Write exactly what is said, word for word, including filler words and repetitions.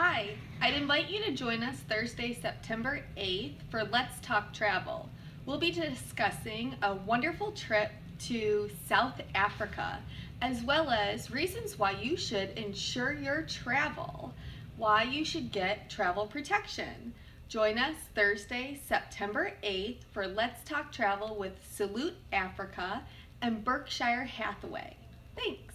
Hi, I'd invite you to join us Thursday, September eighth for Let's Talk Travel. We'll be discussing a wonderful trip to South Africa, as well as reasons why you should insure your travel, why you should get travel protection. Join us Thursday, September eighth for Let's Talk Travel with Salute Africa and Berkshire Hathaway. Thanks.